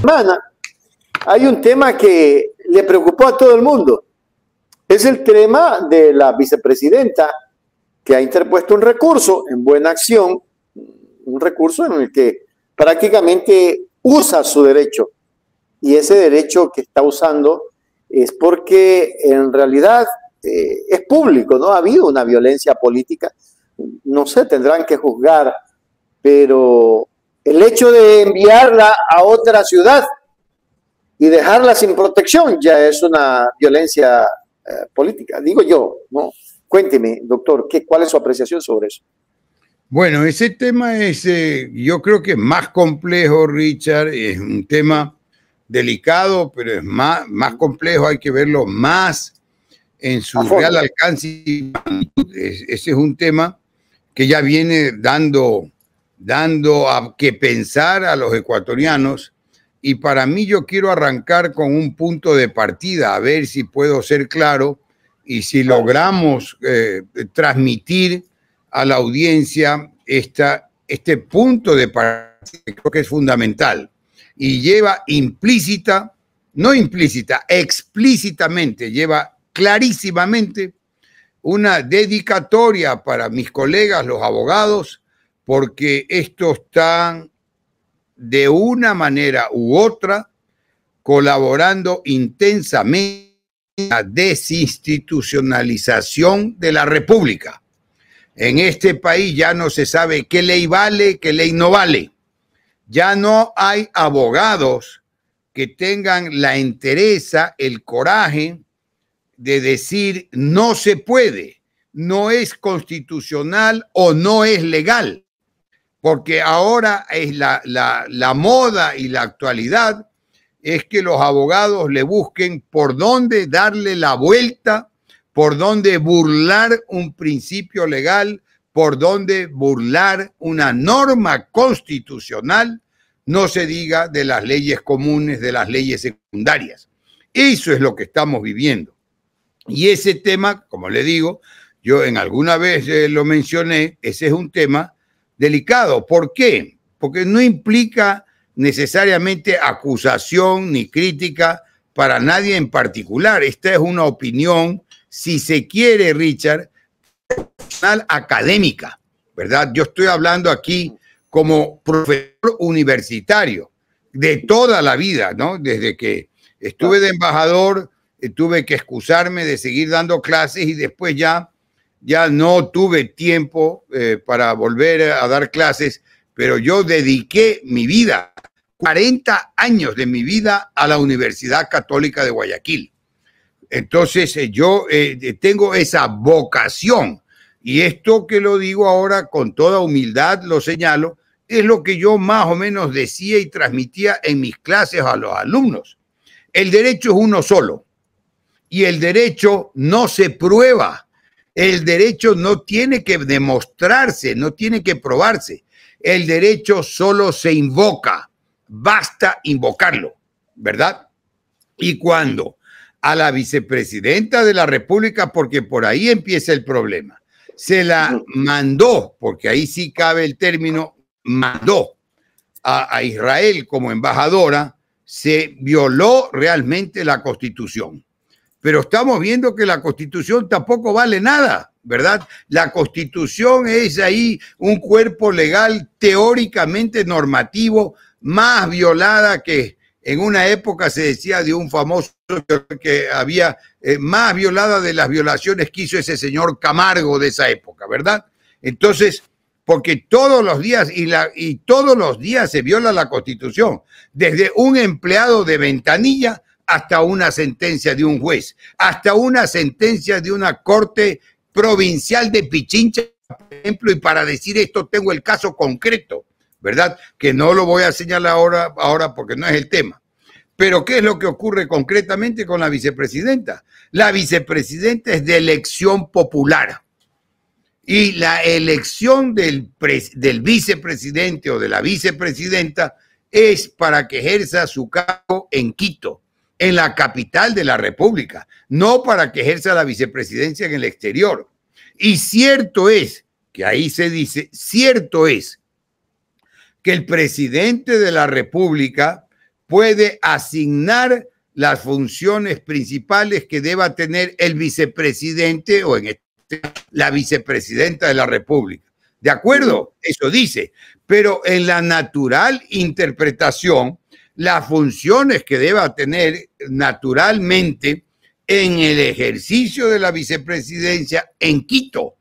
Semana hay un tema que le preocupó a todo el mundo. Es el tema de la vicepresidenta que ha interpuesto un recurso en buena acción, un recurso en el que prácticamente usa su derecho. Y ese derecho que está usando es porque en realidad es público, ¿no? Ha habido una violencia política. No sé, tendrán que juzgar, pero el hecho de enviarla a otra ciudad y dejarla sin protección ya es una violencia política, digo yo, ¿no? Cuénteme, doctor, ¿cuál es su apreciación sobre eso? Bueno, ese tema es, yo creo que es más complejo, Richard, es un tema delicado, pero es más complejo, hay que verlo más en su real alcance. Ese es un tema que ya viene dando a que pensar a los ecuatorianos, y para mí yo quiero arrancar con un punto de partida, a ver si puedo ser claro y si logramos transmitir a la audiencia este punto de partida que creo que es fundamental y lleva implícita, no implícita, explícitamente, lleva clarísimamente una dedicatoria para mis colegas, los abogados, porque esto está de una manera u otra colaborando intensamente en la desinstitucionalización de la República. En este país ya no se sabe qué ley vale, qué ley no vale. Ya no hay abogados que tengan la entereza, el coraje de decir no se puede, no es constitucional o no es legal, porque ahora es la moda y la actualidad es que los abogados le busquen por dónde darle la vuelta, por dónde burlar un principio legal, por dónde burlar una norma constitucional, no se diga de las leyes comunes, de las leyes secundarias. Eso es lo que estamos viviendo. Y ese tema, como le digo, yo en alguna vez lo mencioné, ese es un tema delicado. ¿Por qué? Porque no implica necesariamente acusación ni crítica para nadie en particular. Esta es una opinión, si se quiere, Richard, personal académica, ¿verdad? Yo estoy hablando aquí como profesor universitario de toda la vida, ¿no? Desde que estuve de embajador, tuve que excusarme de seguir dando clases y después ya no tuve tiempo para volver a dar clases, pero yo dediqué mi vida, 40 años de mi vida, a la Universidad Católica de Guayaquil. Entonces yo tengo esa vocación, y esto que lo digo ahora con toda humildad lo señalo, es lo que yo más o menos decía y transmitía en mis clases a los alumnos. El derecho es uno solo. Y el derecho no se prueba, el derecho no tiene que demostrarse, no tiene que probarse. El derecho solo se invoca, basta invocarlo, ¿verdad? Y cuando a la vicepresidenta de la República, porque por ahí empieza el problema, se la mandó, porque ahí sí cabe el término, mandó a Israel como embajadora, se violó realmente la Constitución. Pero estamos viendo que la Constitución tampoco vale nada, ¿verdad? La Constitución es ahí un cuerpo legal teóricamente normativo más violada que en una época se decía de un famoso que había más violada de las violaciones que hizo ese señor Camargo de esa época, ¿verdad? Entonces, porque todos los días y todos los días se viola la Constitución, desde un empleado de ventanilla hasta una sentencia de un juez, hasta una sentencia de una corte provincial de Pichincha, por ejemplo, y para decir esto tengo el caso concreto, ¿verdad? Que no lo voy a señalar ahora porque no es el tema. Pero ¿qué es lo que ocurre concretamente con la vicepresidenta? La vicepresidenta es de elección popular y la elección del vicepresidente o de la vicepresidenta es para que ejerza su cargo en Quito, en la capital de la República, no para que ejerza la vicepresidencia en el exterior. Y cierto es, que ahí se dice, cierto es que el presidente de la República puede asignar las funciones principales que deba tener el vicepresidente o en este, la vicepresidenta de la República. ¿De acuerdo? Eso dice. Pero en la natural interpretación, las funciones que deba tener naturalmente en el ejercicio de la vicepresidencia en Quito,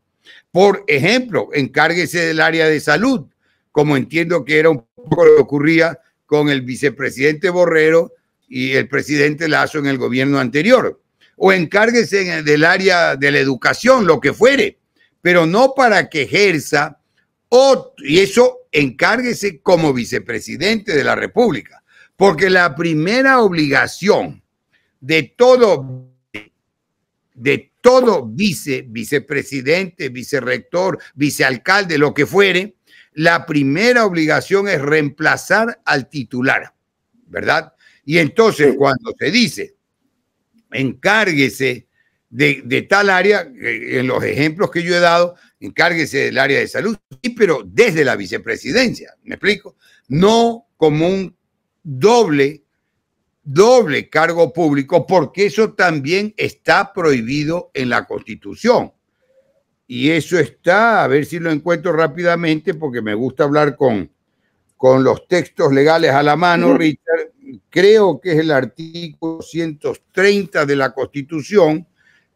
por ejemplo, encárguese del área de salud, como entiendo que era un poco lo que ocurría con el vicepresidente Borrero y el presidente Lazo en el gobierno anterior, o encárguese del área de la educación, lo que fuere, pero no para que ejerza, y eso encárguese como vicepresidente de la República, porque la primera obligación de todo vicepresidente, vicerrector, vicealcalde, lo que fuere, la primera obligación es reemplazar al titular, ¿verdad? Y entonces cuando se dice, encárguese de tal área, en los ejemplos que yo he dado, encárguese del área de salud, sí, pero desde la vicepresidencia, ¿me explico? No como un doble cargo público, porque eso también está prohibido en la Constitución. Y eso está, a ver si lo encuentro rápidamente, porque me gusta hablar con los textos legales a la mano, Richard. Creo que es el artículo 130 de la Constitución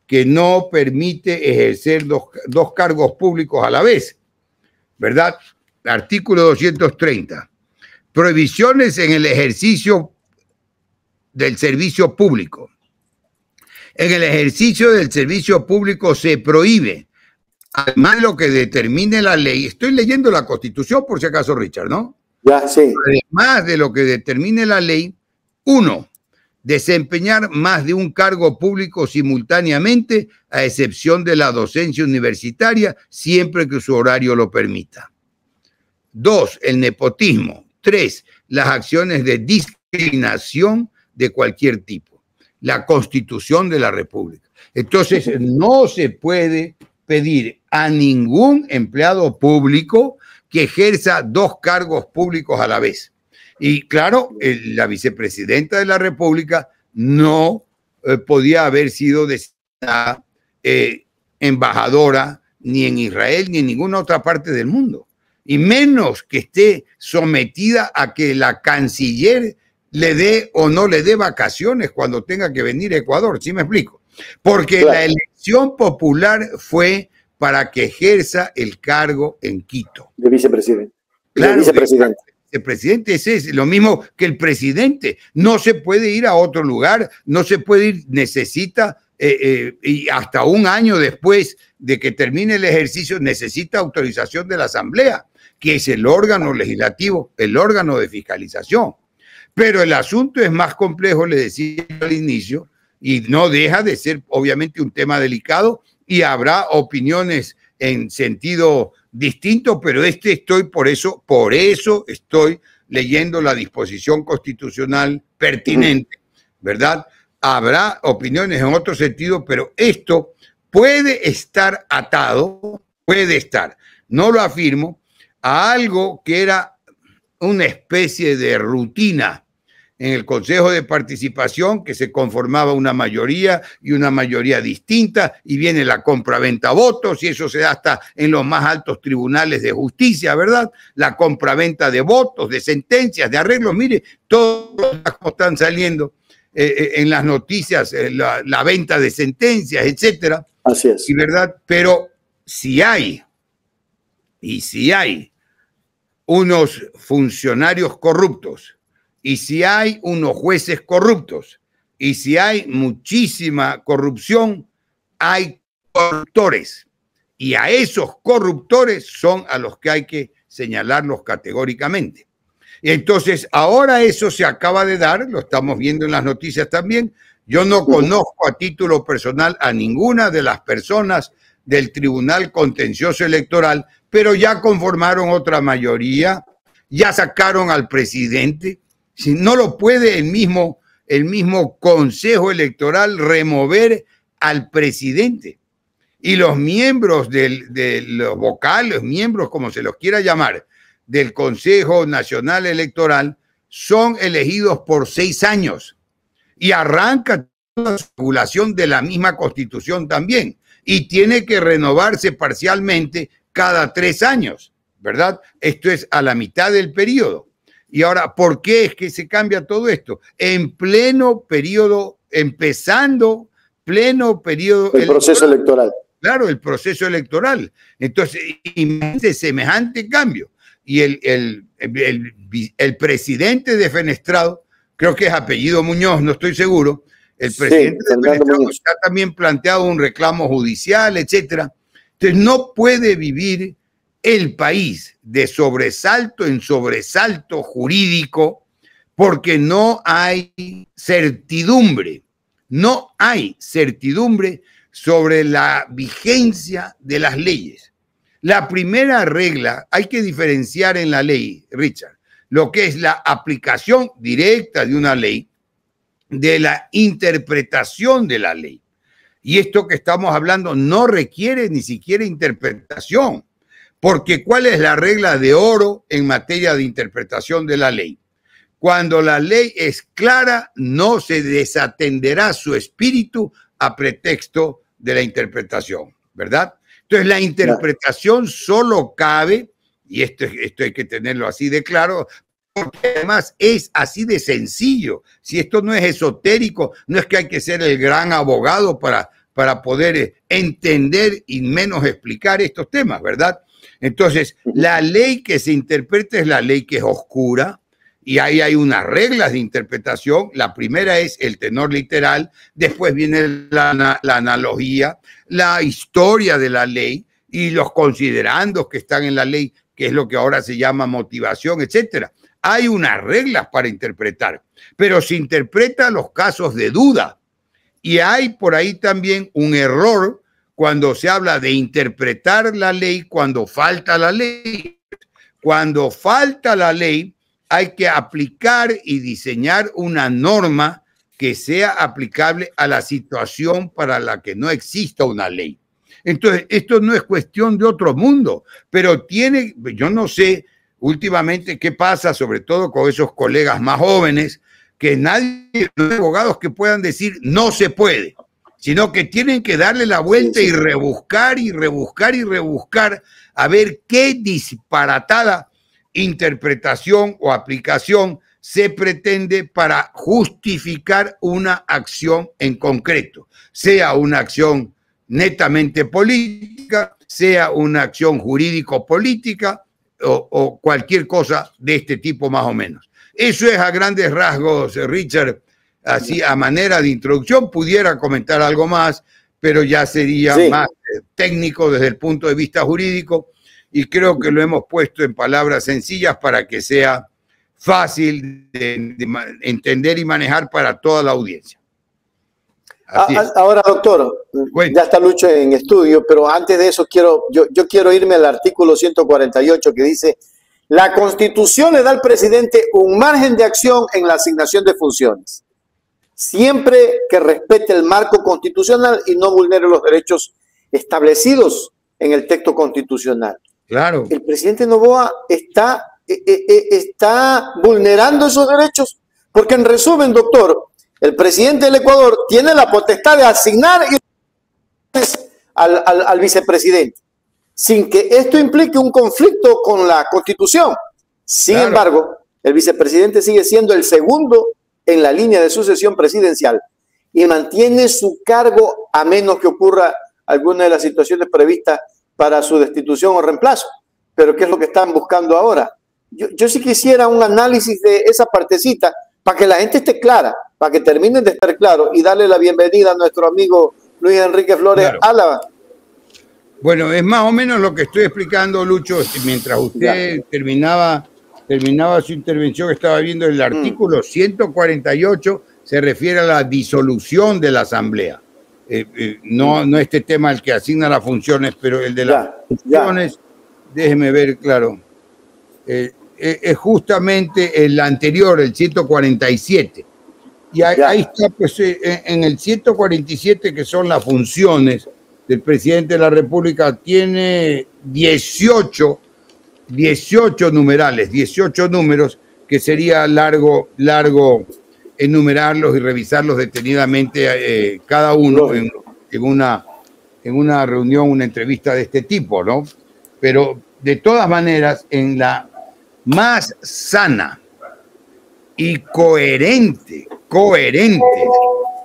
que no permite ejercer dos cargos públicos a la vez, ¿verdad? Artículo 230. Prohibiciones en el ejercicio del servicio público. En el ejercicio del servicio público se prohíbe, además de lo que determine la ley, estoy leyendo la Constitución por si acaso, Richard, ¿no? Ya, sí. Además de lo que determine la ley, 1. Desempeñar más de un cargo público simultáneamente, a excepción de la docencia universitaria, siempre que su horario lo permita. 2. El nepotismo. 3. Las acciones de discriminación de cualquier tipo. La Constitución de la República. Entonces, no se puede pedir a ningún empleado público que ejerza dos cargos públicos a la vez. Y claro, la vicepresidenta de la República no podía haber sido designada embajadora ni en Israel ni en ninguna otra parte del mundo. Y menos que esté sometida a que la canciller le dé o no le dé vacaciones cuando tenga que venir a Ecuador, ¿sí me explico? Porque claro, la elección popular fue para que ejerza el cargo en Quito. De vicepresidente. Claro, de vicepresidente. El presidente es lo mismo que el presidente. No se puede ir a otro lugar, no se puede ir, necesita, y hasta un año después de que termine el ejercicio, necesita autorización de la Asamblea, que es el órgano legislativo, el órgano de fiscalización. Pero el asunto es más complejo, le decía al inicio, y no deja de ser obviamente un tema delicado, y habrá opiniones en sentido distinto, pero por eso estoy leyendo la disposición constitucional pertinente, ¿verdad? Habrá opiniones en otro sentido, pero esto puede estar atado, puede estar, no lo afirmo, a algo que era una especie de rutina en el Consejo de Participación, que se conformaba una mayoría y una mayoría distinta, y viene la compra-venta votos, y eso se da hasta en los más altos tribunales de justicia, ¿verdad? La compra-venta de votos, de sentencias, de arreglos, mire, todos están saliendo en las noticias, la venta de sentencias, etcétera. Así es. Y ¿verdad? Pero si hay unos funcionarios corruptos, y si hay unos jueces corruptos, y si hay muchísima corrupción, hay corruptores. Y a esos corruptores son a los que hay que señalarlos categóricamente. Entonces, ahora eso se acaba de dar, lo estamos viendo en las noticias también. Yo no conozco a título personal a ninguna de las personas del Tribunal Contencioso Electoral, pero ya conformaron otra mayoría, ya sacaron al presidente. Si no lo puede el mismo Consejo Electoral remover al presidente. Y los miembros de los vocales, miembros como se los quiera llamar, del Consejo Nacional Electoral, son elegidos por 6 años y arranca la regulación de la misma Constitución también y tiene que renovarse parcialmente cada 3 años, ¿verdad? Esto es a la mitad del periodo. Y ahora, ¿por qué es que se cambia todo esto? En pleno periodo, empezando pleno periodo... El proceso electoral. Claro, el proceso electoral. Entonces, imagínense semejante cambio. Y el presidente defenestrado, creo que es apellido Muñoz, no estoy seguro, el presidente defenestrado está también planteado un reclamo judicial, etcétera. Entonces, no puede vivir el país de sobresalto en sobresalto jurídico porque no hay certidumbre. No hay certidumbre sobre la vigencia de las leyes. La primera regla, hay que diferenciar en la ley, Richard, lo que es la aplicación directa de una ley de la interpretación de la ley. Y esto que estamos hablando no requiere ni siquiera interpretación, porque ¿cuál es la regla de oro en materia de interpretación de la ley? Cuando la ley es clara, no se desatenderá su espíritu a pretexto de la interpretación, ¿verdad? Entonces, la interpretación solo cabe, y esto hay que tenerlo así de claro, porque además es así de sencillo. Si esto no es esotérico, no es que hay que ser el gran abogado para poder entender y menos explicar estos temas, ¿verdad? Entonces, la ley que se interpreta es la ley que es oscura, y ahí hay unas reglas de interpretación. La primera es el tenor literal, después viene la analogía, la historia de la ley y los considerandos que están en la ley, que es lo que ahora se llama motivación, etc. Hay unas reglas para interpretar, pero se interpreta los casos de duda. Y hay por ahí también un error cuando se habla de interpretar la ley, cuando falta la ley. Cuando falta la ley, hay que aplicar y diseñar una norma que sea aplicable a la situación para la que no exista una ley. Entonces, esto no es cuestión de otro mundo, pero tiene, yo no sé últimamente qué pasa, sobre todo con esos colegas más jóvenes, que nadie, no hay abogados que puedan decir no se puede, sino que tienen que darle la vuelta y rebuscar y rebuscar y rebuscar a ver qué disparatada interpretación o aplicación se pretende para justificar una acción en concreto, sea una acción netamente política, sea una acción jurídico-política o cualquier cosa de este tipo más o menos. Eso es a grandes rasgos, Richard, así a manera de introducción. Pudiera comentar algo más, pero ya sería más técnico desde el punto de vista jurídico. Y creo que lo hemos puesto en palabras sencillas para que sea fácil de entender y manejar para toda la audiencia. Ahora, doctor, ya está Lucho en estudio, pero antes de eso yo quiero irme al artículo 148 que dice: la Constitución le da al presidente un margen de acción en la asignación de funciones, siempre que respete el marco constitucional y no vulnere los derechos establecidos en el texto constitucional. Claro. El presidente Noboa está vulnerando esos derechos, porque en resumen, doctor, el presidente del Ecuador tiene la potestad de asignar al vicepresidente, sin que esto implique un conflicto con la Constitución. Sin embargo, el vicepresidente sigue siendo el segundo en la línea de sucesión presidencial y mantiene su cargo a menos que ocurra alguna de las situaciones previstas para su destitución o reemplazo. Pero ¿qué es lo que están buscando ahora? Yo sí quisiera un análisis de esa partecita para que la gente esté clara, para que terminen de estar claros, y darle la bienvenida a nuestro amigo Luis Enrique Flores Álava. Bueno, es más o menos lo que estoy explicando, Lucho. Mientras usted terminaba su intervención, estaba viendo el artículo 148, se refiere a la disolución de la Asamblea. No este tema el que asigna las funciones, pero el de las funciones, déjeme ver, claro, es justamente el anterior, el 147. Y ahí está, pues, en el 147, que son las funciones del presidente de la República, tiene 18 numerales, 18 números, que sería largo enumerarlos y revisarlos detenidamente cada uno en una reunión, una entrevista de este tipo, ¿no? Pero de todas maneras, en la más sana y coherente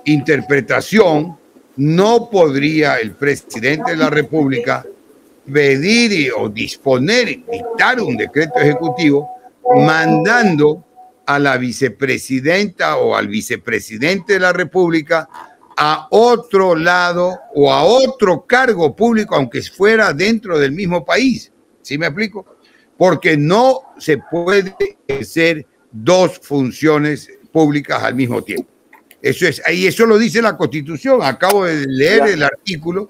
interpretación, no podría el presidente de la República pedir o disponer, dictar un decreto ejecutivo mandando a la vicepresidenta o al vicepresidente de la República a otro lado o a otro cargo público, aunque fuera dentro del mismo país. ¿Sí me explico? Porque no se puede hacer dos funciones públicas al mismo tiempo. Eso es, y eso lo dice la Constitución. Acabo de leer el artículo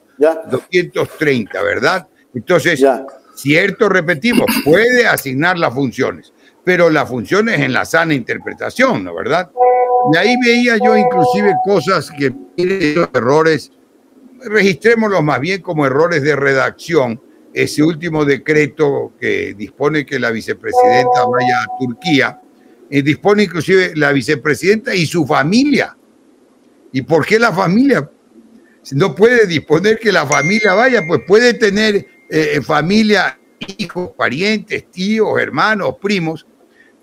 230, ¿verdad? Entonces, cierto, repetimos, puede asignar las funciones, pero las funciones en la sana interpretación, ¿no? ¿Verdad? Y ahí veía yo inclusive cosas que, errores, registrémoslos más bien como errores de redacción. Ese último decreto que dispone que la vicepresidenta vaya a Turquía, dispone inclusive la vicepresidenta y su familia. ¿Y por qué la familia? No puede disponer que la familia vaya, pues puede tener familia, hijos, parientes, tíos, hermanos, primos.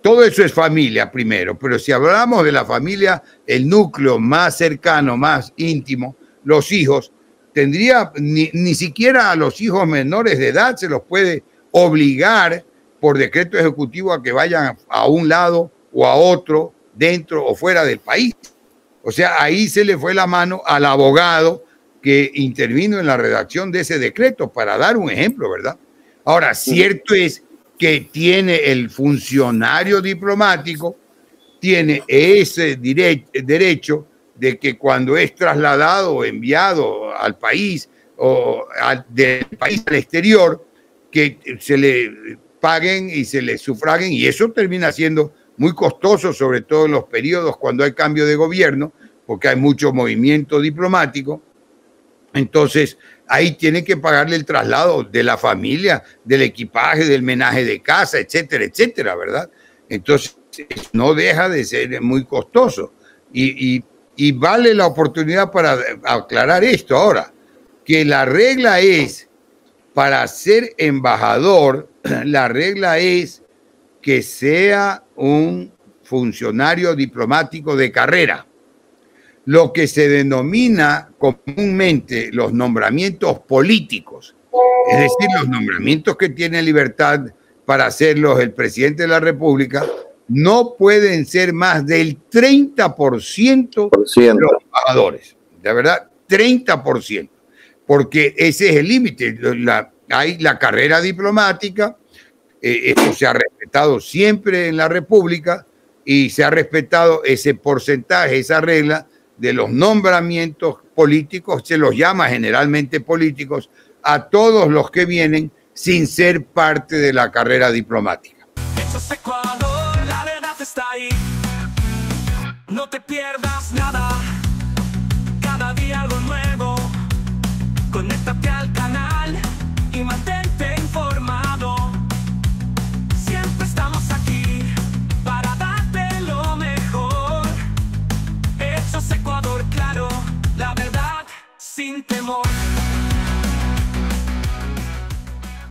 Todo eso es familia primero, pero si hablamos de la familia, el núcleo más cercano, más íntimo, los hijos, tendría, ni siquiera a los hijos menores de edad se los puede obligar por decreto ejecutivo a que vayan a un lado o a otro, dentro o fuera del país. O sea, ahí se le fue la mano al abogado que intervino en la redacción de ese decreto, para dar un ejemplo, ¿verdad? Ahora, cierto es que tiene el funcionario diplomático, tiene ese derecho de que cuando es trasladado o enviado al país o del país al exterior, que se le paguen y se les sufraguen, y eso termina siendo muy costoso, sobre todo en los periodos cuando hay cambio de gobierno, porque hay mucho movimiento diplomático. Entonces, ahí tienen que pagarle el traslado de la familia, del equipaje, del menaje de casa, etcétera, etcétera, ¿verdad? Entonces, no deja de ser muy costoso. Y vale la oportunidad para aclarar esto ahora, que la regla es, para ser embajador, la regla es que sea un funcionario diplomático de carrera. Lo que se denomina comúnmente los nombramientos políticos, es decir, los nombramientos que tiene libertad para hacerlos el presidente de la República, no pueden ser más del 30% de los embajadores. De verdad, 30%. Porque ese es el límite. Hay la carrera diplomática, esto se ha respetado siempre en la República y se ha respetado ese porcentaje, esa regla de los nombramientos políticos, se los llama generalmente políticos, a todos los que vienen sin ser parte de la carrera diplomática. Esto es Ecuador, la verdad está ahí, no te pierdas nada.